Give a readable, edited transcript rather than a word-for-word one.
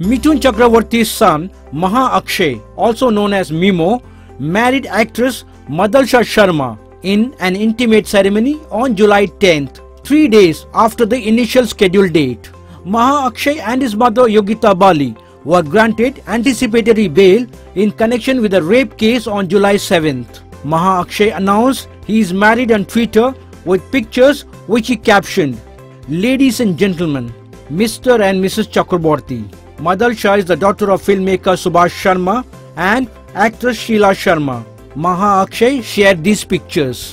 Mithun Chakraborty's son, Mahaakshay, also known as Mimo, married actress Madalsha Sharma in an intimate ceremony on July 10th, 3 days after the initial scheduled date. Mahaakshay and his mother Yogita Bali were granted anticipatory bail in connection with a rape case on July 7th. Mahaakshay announced he is married on Twitter with pictures which he captioned, "Ladies and gentlemen, Mr. and Mrs. Chakraborty." Madalsha is the daughter of filmmaker Subhash Sharma and actress Sheila Sharma. Mahaakshay shared these pictures.